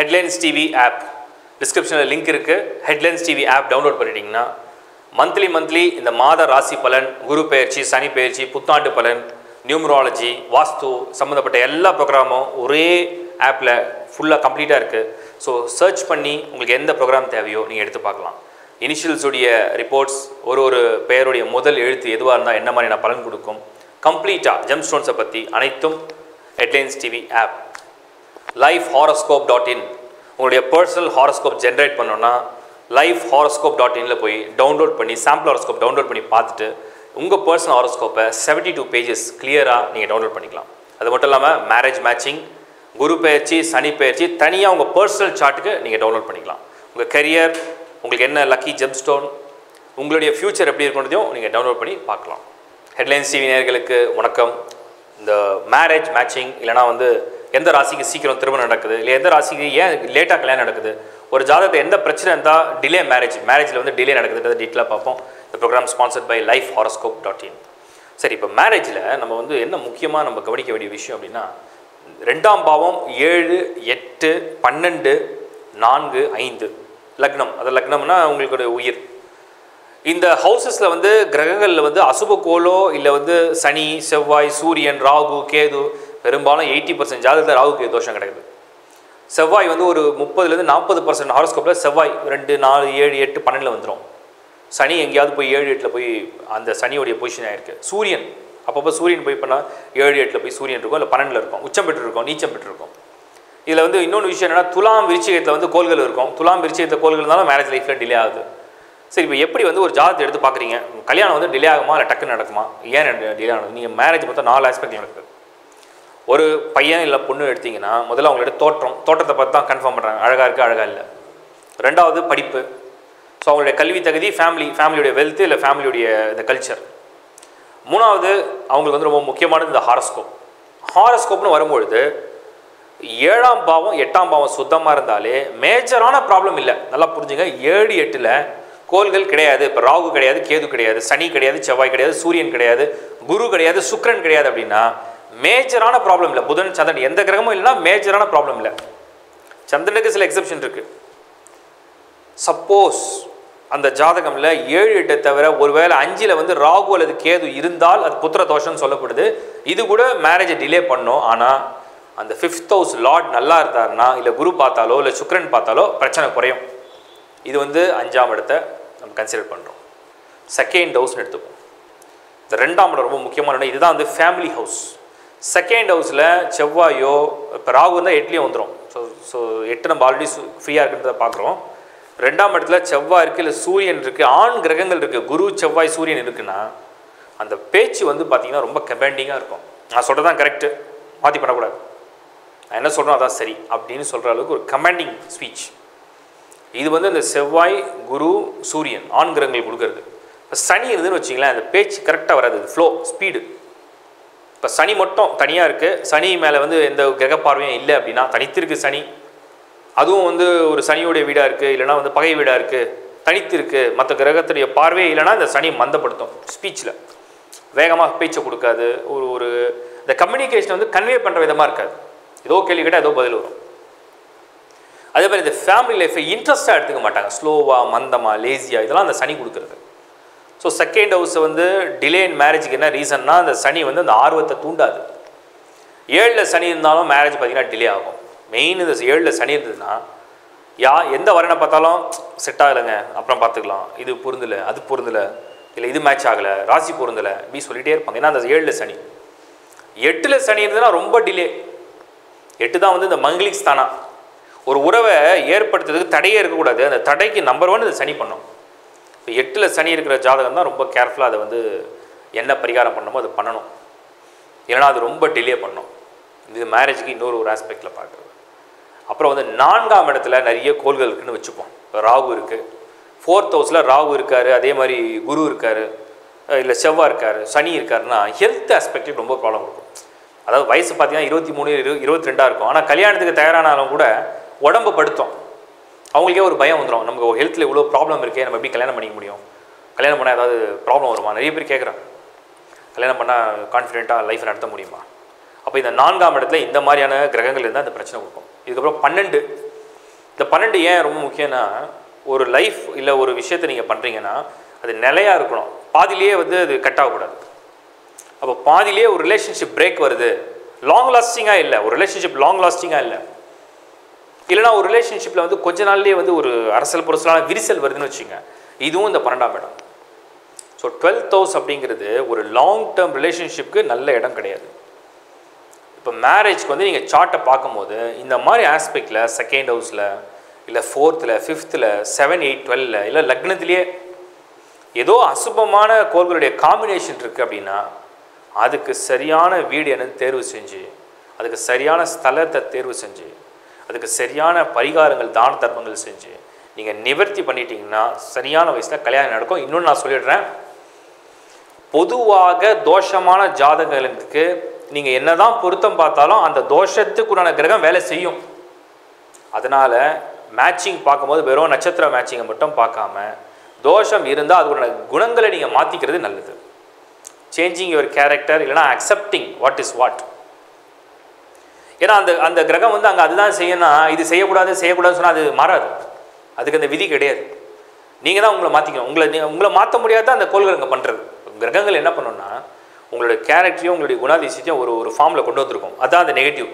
Headlines TV app. Description link irukku. Headlines TV app download pannidinga. Monthly in the Mada Rasi palan, Guru Perchi, Sani Perchi, Puttandu palan, Numerology, Vastu, Samandhapatta ella program ore app la full complete ah irukku. So search panni ungalku endha program thevayo neenga eduthu paakalam. Initials udiya reports oru pairodiya modal eduthu edhuva irundha enna maari na palan kudukum. Complete gemstones patti anaithum Headlines TV app. LifeHoroscope.in உங்களுடைய personal horoscope generate பண்ணனும்னா LifeHoroscope.in ல போய் download பண்ணி sample horoscope download பண்ணி பார்த்துட்டு உங்க personal horoscope 72 pages clear-ஆ நீங்க download பண்ணிக்கலாம். அது மட்டும் இல்லாம marriage matching, குரு பெயர்ச்சி, சனி பெயர்ச்சி தனியா உங்க personal chart-க்கு நீங்க download பண்ணிக்கலாம். உங்க career, உங்களுக்கு என்ன lucky gemstone, உங்களுடைய future எப்படி இருக்கும்ன்றதையும் நீங்க download பண்ணி பார்க்கலாம். Headlines TV நேயர்களுக்கு வணக்கம். இந்த marriage matching இல்லனா வந்து எந்த ராசிக்கு சீக்கிரம் திருமணம் நடக்குது இல்ல எந்த ராசிக்கு ஏன் லேட்டா கல்யாணம் நடக்குது ஒரு ஜாதகத்துல எந்த பிரச்சனை இருந்தா டிலே மேரேஜ்ல வந்து டிலே நடக்குதுன்றத டீடைலா பாப்போம். இந்த program sponsored by lifehoroscope.in. சரி இப்போ மேரேஜ்ல நம்ம வந்து என்ன முக்கியமா நம்ம கவனிக்க வேண்டிய விஷயம் அப்படினா இரண்டாம் பாவம் 7 8 12 4 5 லக்னம். அது லக்னம்னா உங்களுடைய உயிர். இந்த ஹவுசஸ்ல வந்து கிரகங்கள்ல வந்து அசுப கோலோ இல்ல வந்து சனி, செவ்வாய், சூரியன், ராகு, கேது பெரும்பாலும் 80% ஜாதகத்துல ராகுக்கு தோஷம் கிடைக்குது. செவ்வாய் வந்து ஒரு 30ல இருந்து 40% ஹாரோஸ்கோப்ல செவ்வாய் 2 4 7 8 12ல வந்துரும். சனி எங்கயாவது போய் 7 8ல போய் அந்த சனியோட பொசிஷன் ஆயிருக்கு. சூரியன் அப்பப்ப சூரியன் போய் பண்ணா 7 8ல போய் சூரியன் இருக்கும் இல்ல 12ல இருக்கும். உச்சம் பெற்று இருக்கும், நீச்சம் பெற்று இருக்கும். இதுல வந்து இன்னொரு விஷயம் என்னன்னா துலாம் விருச்சிகத்துல வந்து கோள்கள் இருக்கும். துலாம் விருச்சிகத்துல கோள்கள்னால மேரேஜ் லைஃப்ல டிலே ஆகுது. சரி இப்போ எப்படி வந்து ஒரு ஜாதகத்தை எடுத்து பார்க்குறீங்க கல்யாணம் வந்து டிலே ஆகுமா இல்லை டக்குன்னு நடக்குமா ஏன் டிலே ஆகுது நீங்கள் மேரேஜ் மொத்தம் 4 ஆஸ்பெக்ட் நடக்குது ஒரு பையன் இல்லை பொண்ணு எடுத்தீங்கன்னா முதல்ல அவங்களோட தோற்றத்தை பார்த்து தான் கன்ஃபார்ம் பண்ணுறாங்க அழகாக இருக்குது அழகாக இல்லை ரெண்டாவது படிப்பு ஸோ அவங்களுடைய கல்வி தகுதி ஃபேமிலியுடைய வெல்த்து இல்லை ஃபேமிலியுடைய இந்த கல்ச்சர் மூணாவது அவங்களுக்கு வந்து ரொம்ப முக்கியமானது இந்த ஹாரோஸ்கோப்னு வரும்பொழுது 7ஆம் பாவம் 8ஆம் பாவம் சுத்தமாக இருந்தாலே மேஜரான ப்ராப்ளம் இல்லை நல்லா புரிஞ்சுங்க 7 8ல் கோள்கள் கிடையாது இப்போ ராகு கிடையாது கேது கிடையாது சனி கிடையாது செவ்வாய் கிடையாது சூரியன் கிடையாது குரு கிடையாது சுக்கிரன் கிடையாது அப்படின்னா மேஜரான ப்ராப்ளம் இல்லை புதன் சந்திரன் எந்த கிரகமும் இல்லைன்னா மேஜரான ப்ராப்ளம் இல்லை சந்திரனுக்கு சில எக்ஸப்ஷன் இருக்குது சப்போஸ் அந்த ஜாதகமில் 7 8 தவிர ஒருவேளை 5ல் வந்து ராகு அல்லது கேது இருந்தால் அது புத்திர தோஷம்னு சொல்லப்படுது இது கூட மேரேஜை டிலே பண்ணும் ஆனால் அந்த 5th house லார்ட் நல்லா இருந்தாருன்னா இல்லை குரு பார்த்தாலோ இல்லை சுக்கிரன் பார்த்தாலோ பிரச்சனை குறையும் இது வந்து 5ஆம் இடத்தை நம்ம கன்சிடர் பண்ணுறோம் செகண்ட் ஹவுஸ்னு எடுத்துப்போம் இந்த 2ஆம் இடம் ரொம்ப முக்கியமான இதுதான் வந்து ஃபேமிலி ஹவுஸ் செகண்ட் ஹவுஸில் செவ்வாயோ இப்போ ராகு இருந்தால் 8லேயும் வந்துடும் ஸோ 8 நம்ம ஆல்ரெடி ஃப்ரீயாக இருக்குன்றத பார்க்குறோம் 2ஆம் இடத்துல செவ்வாய் இருக்குது இல்லை சூரியன் இருக்குது ஆண் கிரகங்கள் இருக்குது குரு செவ்வாய் சூரியன் இருக்குன்னா அந்த பேச்சு வந்து பார்த்திங்கன்னா ரொம்ப கமாண்டிங்காக இருக்கும் நான் சொல்கிறது தான் கரெக்டு மாற்றி பண்ணக்கூடாது நான் என்ன சொல்கிறேன் அதான் சரி அப்படின்னு சொல்கிற அளவுக்கு ஒரு கமாண்டிங் ஸ்பீச் இது வந்து அந்த செவ்வாய் குரு சூரியன் ஆண் கிரகங்கள் கொடுக்கறது இப்போ சனி இருந்துன்னு வச்சிங்களேன் அந்த பேச்சு கரெக்டாக வராது ஃப்ளோ ஸ்பீடு இப்போ சனி மட்டும் தனியாக இருக்குது சனி மேலே வந்து எந்த கிரக பார்வையும் இல்லை அப்படின்னா தனித்திருக்கு சனி அதுவும் வந்து ஒரு சனியோடைய வீடாக இருக்குது இல்லைனா வந்து பகை வீடாக இருக்குது தனித்திருக்கு மற்ற கிரகத்துடைய பார்வையே இல்லைனா இந்த சனி மந்தப்படுத்தும் ஸ்பீச்சில் வேகமாக பேச்சை கொடுக்காது ஒரு இந்த கம்யூனிகேஷன் வந்து கன்வே பண்ணுற விதமாக இருக்காது ஏதோ கேள்வி கேட்டால் ஏதோ பதில் வரும் அதே மாதிரி இந்த ஃபேமிலி லைஃப்பை இன்ட்ரெஸ்ட்டாக எடுத்துக்க மாட்டாங்க ஸ்லோவாக மந்தமாக லேசியாக இதெல்லாம் அந்த சனி கொடுக்குறது ஸோ செகண்ட் ஹவுஸை வந்து டிலே இன் மேரேஜுக்கு என்ன ரீசன்னா அந்த சனி வந்து அந்த ஆர்வத்தை தூண்டாது 7ல் சனி இருந்தாலும் மேரேஜ் பார்த்திங்கன்னா டிலே ஆகும் மெயின் இந்த 7ல் சனி இருந்ததுன்னா எந்த வரனை பார்த்தாலும் செட் ஆகலைங்க அப்புறம் பார்த்துக்கலாம் இது பொருந்தலை அது பொருந்தலை இல்லை இது மேட்ச் ஆகலை ராசி பொருந்தலை அப்படி சொல்லிகிட்டே இருப்பாங்க ஏன்னா அந்த 7ல் சனி 8ல் சனி இருந்ததுன்னா ரொம்ப டிலே 8 தான் வந்து இந்த மங்கிலிக்ஸ் தானா ஒரு உறவை ஏற்படுத்துறதுக்கு தடையே இருக்கக்கூடாது அந்த தடைக்கு நம்பர் 1 இது சனி பண்ணும் இப்போ 8ல் சனி இருக்கிற ஜாதகம் தான் ரொம்ப கேர்ஃபுல்லாக அதை வந்து என்ன பரிகாரம் பண்ணணுமோ அது பண்ணணும் ஏன்னா அது ரொம்ப டிலே பண்ணும் இது மேரேஜுக்கு இன்னொரு ஒரு ஆஸ்பெக்டில் பார்க்குறது அப்புறம் வந்து 4ஆம் இடத்துல நிறைய கோள்கள் இருக்குதுன்னு வச்சுப்போம் இப்போ ராகு இருக்குது 4th house ராகு இருக்கார் அதே மாதிரி குரு இருக்கார் இல்லை செவ்வாய் இருக்கார் சனி இருக்காருன்னா ஹெல்த் ஆஸ்பெக்டில் ரொம்ப ப்ராப்ளம் இருக்கும் அதாவது வயசு பார்த்திங்கன்னா 23 22 இருக்கும் ஆனால் கல்யாணத்துக்கு தயாரானாலும் கூட உடம்பு படுத்தும் அவங்களுக்கே ஒரு பயம் வந்துடும் நமக்கு ஹெல்த்தில் இவ்வளோ ப்ராப்ளம் இருக்கே நம்ம எப்படி கல்யாணம் பண்ணிக்க முடியும் கல்யாணம் பண்ணால் ஏதாவது ப்ராப்ளம் வருமா நிறைய பேர் கேட்குறாங்க கல்யாணம் பண்ணால் கான்ஃபிடென்ட்டாக லைஃப் நடத்த முடியுமா அப்போ இந்த 4ஆம் இடத்துல இந்த மாதிரியான கிரகங்கள் இருந்தால் அந்த பிரச்சனை கொடுக்கும் இதுக்கப்புறம் 12 இந்த 12 ஏன் ரொம்ப முக்கியம்னா ஒரு லைஃப் இல்ல ஒரு விஷயத்தை நீங்க பண்றீங்கன்னா அது நிலையா இருக்கணும். பாதியிலேயே வந்து அது கட் ஆக கூடாது. அப்ப பாதியிலேயே ஒரு ரிலேஷன்ஷிப் பிரேக் வருது. லாங் லாஸ்டிங்கா இல்ல ஒரு ரிலேஷன்ஷிப் லாங் லாஸ்டிங்கா இல்ல. இல்லனா ஒரு ரிலேஷன்ஷிப்ல வந்து கொஞ்ச நாள்லயே வந்து ஒரு அரசல் புரசலான விரிசல் வருதுன்னு வெச்சீங்க. இதுவும் இந்த 12ஆம் இடம். So 12th house அப்படிங்கிறது ஒரு லாங் டேர்ம் ரிலேஷன்ஷிப்க்கு நல்ல இடம் கிடையாது. இப்போ மேரேஜ்க்கு வந்து நீங்கள் சார்ட்டை பார்க்கும்போது இந்த மாதிரி ஆஸ்பெக்டில் செகண்ட் ஹவுஸில் இல்லை ஃபோர்த்தில் ஃபிஃப்த்தில் 7, 8, 12 இல்லை லக்னத்திலேயே ஏதோ அசுபமான கோள்களுடைய காம்பினேஷன் இருக்குது அப்படின்னா அதுக்கு சரியான வீடு என்னன்னு தேர்வு செஞ்சு அதுக்கு சரியான ஸ்தலத்தை தேர்வு செஞ்சு அதுக்கு சரியான பரிகாரங்கள் தான தர்மங்கள் செஞ்சு நீங்கள் நிவர்த்தி பண்ணிட்டீங்கன்னா சரியான வயசில் கல்யாணம் நடக்கும். இன்னொன்று நான் சொல்லிடுறேன், பொதுவாக தோஷமான ஜாதகங்களுக்கு நீங்கள் என்ன தான் பொருத்தம் பார்த்தாலும் அந்த தோஷத்துக்குண்டான கிரகம் வேலை செய்யும். அதனால் மேட்சிங் பார்க்கும்போது வெறும் நட்சத்திர மேட்சிங்கை மட்டும் பார்க்காம தோஷம் இருந்தால் அதுக்குண்டான குணங்களை நீங்கள் மாற்றிக்கிறது நல்லது. சேஞ்சிங் யுவர் கேரக்டர் இல்லைனா அக்செப்டிங் வாட் இஸ் வாட். ஏன்னா அந்த அந்த கிரகம் வந்து அங்கே அதுதான் செய்யணும்னா இது செய்யக்கூடாது செய்யக்கூடாதுன்னு சொன்னால் அது மாறாது. அதுக்கு அந்த விதி கிடையாது. நீங்கள் தான் உங்களை மாற்றிக்கணும். உங்களை மாற்ற முடியாத அந்த கோள்கள் அங்கே பண்ணுறது. கிரகங்கள் என்ன பண்ணணும்னா உங்களுடைய கேரக்டரையும் உங்களுடைய குணாதிசயத்தையும் ஒரு ஒரு ஃபார்மில் கொண்டு வந்துருக்கும். அதுதான் அந்த நெகட்டிவ்.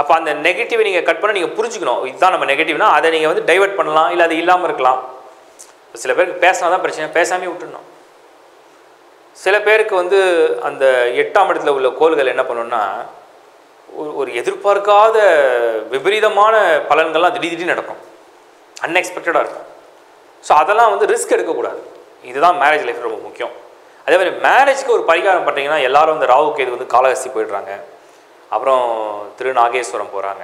அப்போ அந்த நெகட்டிவை நீங்கள் கட் பண்ண நீங்கள் புரிஞ்சுக்கணும். இதுதான் நம்ம நெகட்டிவ்னா அதை நீங்கள் வந்து டைவெர்ட் பண்ணலாம் இல்லை அது இல்லாமல் இருக்கலாம். சில பேருக்கு பேசினா தான் பிரச்சனை, பேசாமே விட்டுடணும். சில பேருக்கு வந்து அந்த 8ஆம் இடத்துல உள்ள கோள்கள் என்ன பண்ணணும்னா ஒரு எதிர்பார்க்காத விபரீதமான பலன்கள்லாம் திடீர் திடீர்னு நடக்கும், அன்எக்ஸ்பெக்டடாக இருக்கும். ஸோ அதெல்லாம் வந்து ரிஸ்க் எடுக்கக்கூடாது. இதுதான் மேரேஜ் லைஃப் ரொம்ப முக்கியம். அதே மாதிரி மேரேஜ்க்கு ஒரு பரிகாரம் பண்ணுறீங்கன்னா எல்லாரும் வந்து ராவுக்கு இது வந்து காலஹஸ்தி போயிடுறாங்க, அப்புறம் திருநாகேஸ்வரம் போகிறாங்க,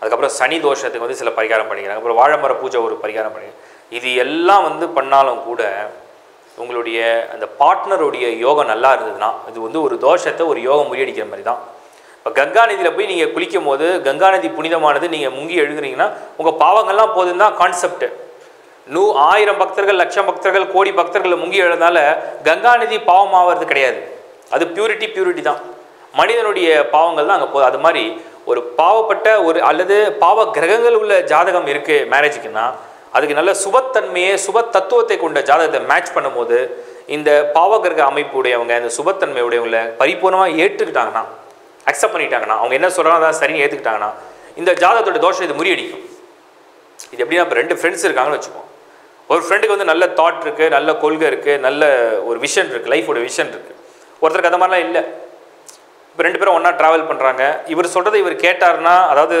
அதுக்கப்புறம் சனி தோஷத்துக்கு வந்து சில பரிகாரம் பண்ணிக்கிறாங்க, அப்புறம் வாழைமர பூஜை ஒரு பரிகாரம் பண்ணி இது எல்லாம் வந்து பண்ணாலும் கூட உங்களுடைய அந்த பார்ட்னருடைய யோகம் நல்லா இருந்ததுன்னா இது வந்து ஒரு தோஷத்தை ஒரு யோகம் முறியடிக்கிற மாதிரி தான். இப்போ கங்கா நதியில் போய் நீங்கள் குளிக்கும் போது கங்கா நதி புனிதமானது நீங்கள் முங்கி எழுதுறீங்கன்னா உங்கள் பாவங்கள்லாம் போதுன்னு தான் கான்செப்ட். 100,000 பக்தர்கள் 1,00,000 பக்தர்கள் கோடி பக்தர்கள் முங்கி எழுந்தால கங்கா நதி பாவம் ஆகிறது கிடையாது. அது பியூரிட்டி தான். மனிதனுடைய பாவங்கள் தான் அங்கே போகுது. அது மாதிரி ஒரு பாவப்பட்ட ஒரு அல்லது பாவ கிரகங்கள் உள்ள ஜாதகம் இருக்குது மேரேஜுக்குன்னா அதுக்கு நல்ல சுபத்தன்மையை சுப தத்துவத்தை கொண்ட ஜாதகத்தை மேட்ச் பண்ணும்போது இந்த பாவ கிரக அமைப்பு உடையவங்க இந்த சுபத்தன்மை உடையவங்களை பரிபூர்ணமாக ஏற்றுக்கிட்டாங்கன்னா அக்செப்ட் பண்ணிட்டாங்கன்னா அவங்க என்ன சொல்கிறாங்க அதை சரியாக ஏற்றுக்கிட்டாங்கன்னா இந்த ஜாதகத்தோட தோஷம் இது முறியடிக்கும். இது எப்படின்னா இப்போ 2 ஃப்ரெண்ட்ஸ் இருக்காங்கன்னு வச்சுப்போம். ஒரு ஃப்ரெண்டுக்கு வந்து நல்ல தாட் இருக்குது, நல்ல கொள்கை இருக்குது, நல்ல ஒரு விஷன் இருக்குது, லைஃபோட விஷன் இருக்குது. ஒருத்தருக்கு அந்த மாதிரிலாம் இல்லை. இப்போ 2 பேரும் ஒன்றா ட்ராவல் பண்ணுறாங்க. இவர் சொல்கிறத இவர் கேட்டார்னா, அதாவது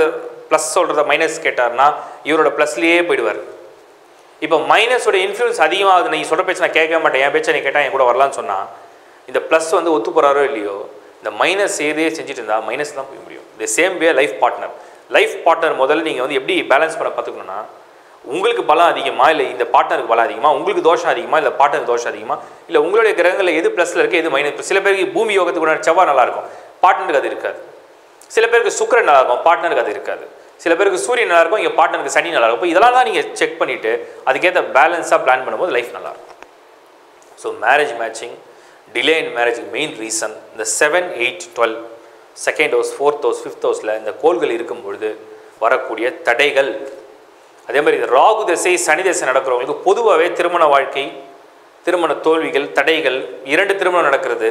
ப்ளஸ் சொல்கிறத மைனஸ் கேட்டார்னா இவரோட ப்ளஸ்லேயே போயிடுவார். இப்போ மைனஸோட இன்ஃப்ளூயன்ஸ் அதிகமாகுது. நீங்கள் சொல்கிற பேச்சு நான் கேட்க மாட்டேன், என் பேச்சை நீ கேட்டால் என் கூட வரலான்னு சொன்னால் இந்த ப்ளஸ் வந்து ஒத்து போகிறாரோ இல்லையோ இந்த மைனஸ் ஏதே செஞ்சுட்டு இருந்தால் மைனஸ் தான் போய் முடியும். இந்த சேம் வே லைஃப் பார்ட்னர் முதல்ல நீங்கள் வந்து எப்படி பேலன்ஸ் பண்ண பார்த்துக்கணுன்னா உங்களுக்கு பலம் அதிகமாக இல்லை இந்த பார்ட்னருக்கு பலம் அதிகமாக, உங்களுக்கு தோஷம் அதிகமாக இல்லை பார்ட்னருக்கு தோஷம் அதிகமாக, இல்லை உங்களுடைய கிரகங்களில் எது ப்ளஸில் இருக்குது எது மைனஸ். சில பேருக்கு பூமி யோகத்துக்குள்ள செவ்வாய் நல்லாயிருக்கும், பார்ட்னருக்கு அது இருக்காது. சில பேருக்கு சுக்கிரன் நல்லாயிருக்கும், பார்ட்னருக்கு அது இருக்காது. சில பேருக்கு சூரியன் நல்லாயிருக்கும், இங்கே பார்ட்னருக்கு சனி நல்லாயிருக்கும். இதெல்லாம் தான் நீங்கள் செக் பண்ணிவிட்டு அதுக்கேற்ற பேலன்ஸாக பிளான் பண்ணும்போது லைஃப் நல்லாயிருக்கும். So marriage matching delay in marriage main reason இந்த 7, 8, 12 second house 4th house 5th houseல இந்த கோள்கள் இருக்கும்பொழுது வரக்கூடிய தடைகள். அதே மாதிரி இந்த ராகு திசை சனி திசை நடக்கிறவங்களுக்கு பொதுவாகவே திருமண வாழ்க்கை, திருமண தோல்விகள், தடைகள், 2 திருமணம் நடக்கிறது,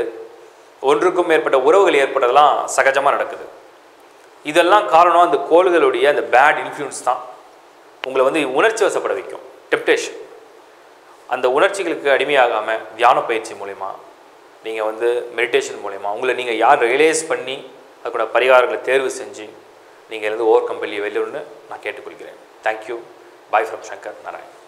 1க்கும் மேற்பட்ட உறவுகள் ஏற்பட்டதெல்லாம் சகஜமாக நடக்குது. இதெல்லாம் காரணம் அந்த கோள்களுடைய அந்த பேட் இன்ஃப்ளூயன்ஸ் தான். உங்களை வந்து உணர்ச்சி வசப்பட வைக்கும், டெம்ப்டேஷன். அந்த உணர்ச்சிகளுக்கு அடிமையாகாமல் தியான பயிற்சி மூலமா நீங்கள் வந்து மெடிடேஷன் மூலமா உங்களை நீங்கள் யார் ரியலைஸ் பண்ணி அதுக்குள்ள பரிகாரங்களை தேர்வு செஞ்சு நீங்கள் வந்து ஓவர் கம் பண்ணி வெளியே நான் கேட்டுக்கொள்கிறேன். Thank you. Bye from Shankar Narayanan.